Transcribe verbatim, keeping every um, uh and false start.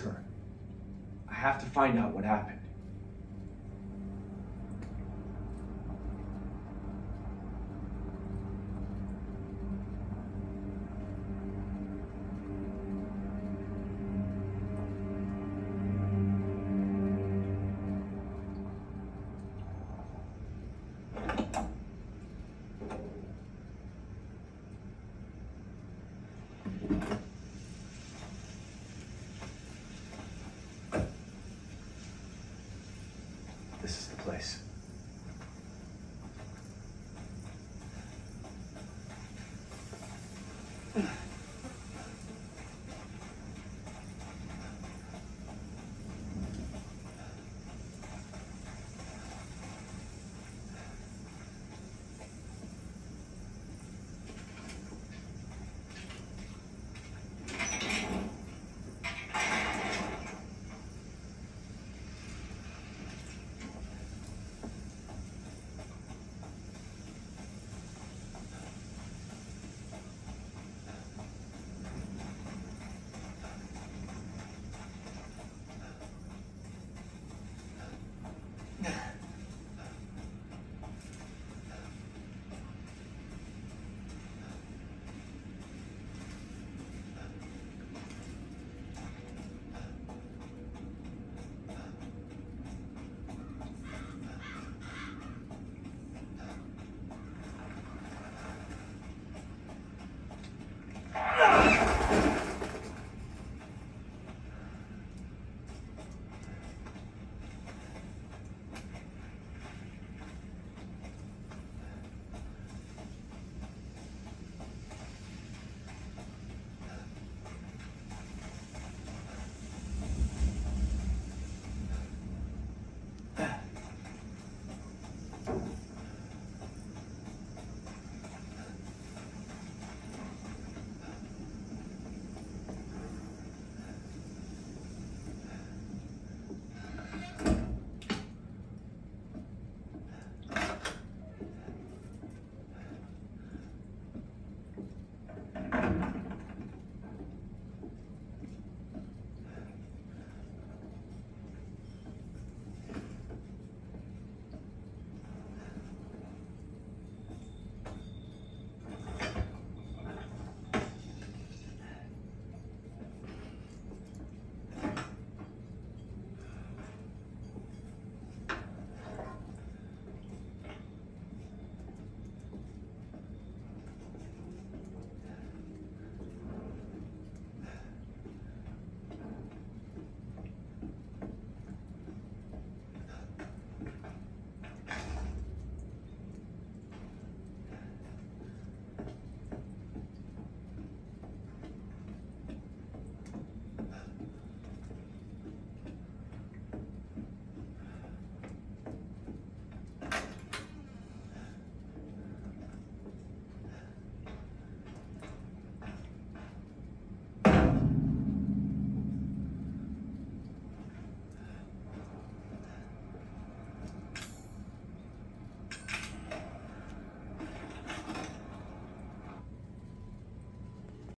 her. I have to find out what happened. This is the place.